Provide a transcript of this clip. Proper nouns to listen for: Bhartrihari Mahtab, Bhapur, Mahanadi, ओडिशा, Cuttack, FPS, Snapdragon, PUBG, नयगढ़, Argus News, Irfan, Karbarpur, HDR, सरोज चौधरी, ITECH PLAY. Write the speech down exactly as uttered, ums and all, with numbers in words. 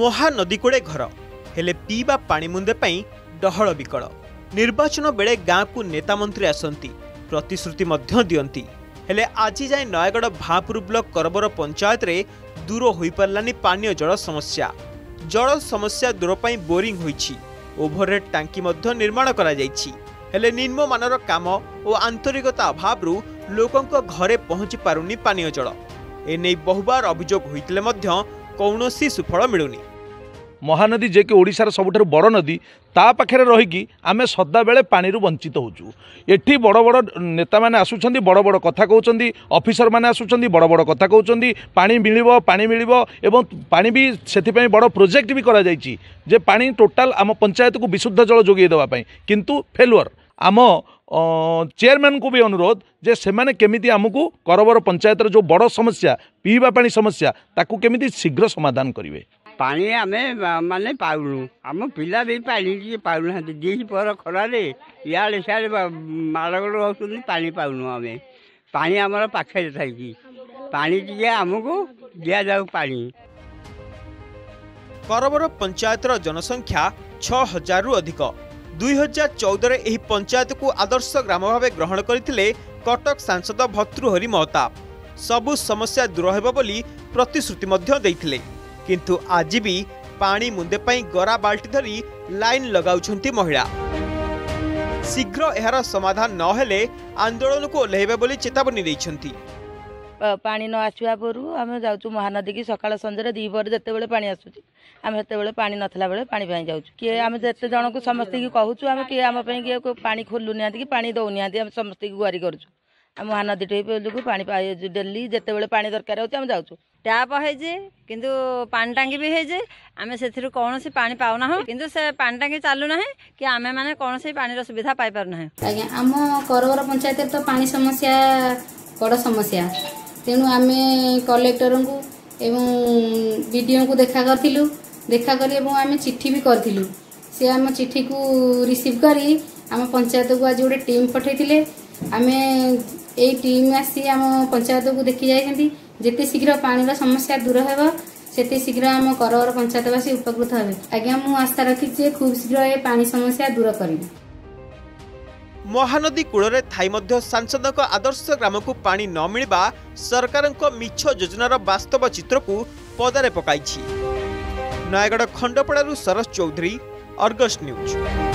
महानदी कूड़े घर हेले पीवा पानी मुंदे पाई डहल विकल। निर्वाचन बेले गाँ को नेता मंत्री आसती प्रतिश्रुति दिंती हेले आज जाए नयगढ़ भापुर ब्लक करबर पंचायत रे दूर हो पारानी पानीय जल समस्या। जल समस्या दूरपाई बोरिंग होइछि, ओभरहेड टांकी मध्य निर्माण करा जाइछि। हेले निम्नमानर काम और आंतरिकता अभाव लोकंक घरे पहुँची पारुनी पानीय जल। एने बहुबार अभियोग होइतले मध्य कौनोसी सुफल मिलुनी। महानदी जे कि ओडिशार सबुठारु बड़ नदी ता पाखरे रहीकि आमे सदा बेले पानीरु वंचित होचु। एठी बड़ बड़ नेता माने आसुछंदी, बड़ बड़ कथा कहउछंदी, ऑफिसर माने आसुछंदी, बड़ बड़ कथा कहउछंदी, पानी मिलिबो पानी मिलिबो एवं पानी भी सेति पई बड़ प्रोजेक्ट भी करा जाईची जे पानी टोटल आम पंचायत को विशुद्ध जल जोगे देबा पई, किंतु फेलुअर। आम चेयरमैन को भी अनुरोध जे सेमाने केमिति आमको करबर पंचायत जो बड़ समस्या पीवा पानी समस्या ताकू केमिति शीघ्र समाधान करिवे। पानी आमें माने पाऊनु, आम पिला भी पानी टी पाऊना दिन पर खरार इे सियाड़े मारगड़ होती पानी पाऊनु। आमें पानी आम पाखे थी पानी टी आमको दि जाऊ। पानी करबर पंचायतर जनसंख्या छह हजार रु अधिक। दुई हजार चौदह यह पंचायत को आदर्श ग्राम भाव ग्रहण करते कटक सांसद भर्तृहरि महताब। सबु समस्या दूर होब बोली प्रतिश्रुति मध्य देथिले, किंतु आज भी पानी मुंदे पाई गरा बाल्टी धरी लाइन लगाउछंती महिला। शीघ्र एहार समाधान न हेले आंदोलन को ओल्हेबे बोली चेतावनी देइछंती। पानी न आसवा परु आम जाउछु महानदी की सकाळ संजरे दी बर जते बेले पानी आसुची आम हेते बेले पानी नथला बेले पानी पई जाउछु। के आम जते जण को समस्त की कहउछु आम के आम पई के पानी खोलुनी आती कि पानी दउनी आती, आम समस्त की गुहारि करछु। आम महानदी टे बेलु पानी पाए डेली जते बेले पानी दरकार होती आम जाउछु। टैप है किंतु पानी टांगी भी है आम से कौन सी पानी पाऊना किंतु से पानी टांगी चालूना है कि आम मैंने कौन सी पानी सुविधा पाई पारना है। आज्ञा आम करवर पंचायत तो पानी समस्या बड़ समस्या, तेणु आम कलेक्टर को एवं बीडीओ को देखा करूँ देखा करें चिट्ठी भी करूँ। सी आम चिट्ठी को रिसीव कर आम पंचायत को आज गोटे टीम पठे आम यही टीम आसी आम पंचायत को देखी जाती। जिते शीघ्र पानी समस्या दूर होगा से शीघ्र आम करवर पंचायतवासी उपकृत होबे। आज्ञा मु आस्था रखी खूब शीघ्र ए पानी समस्या दूर करिबे। महानदी कूलरे थाई मध्य सांसद को आदर्श ग्राम को पानी न मिलबा सरकार को मिछ योजनार वास्तव चित्र को पदारे पकाइछि। नयगढ़ खंडपड़ारू सरोज चौधरी, अर्गस न्यूज।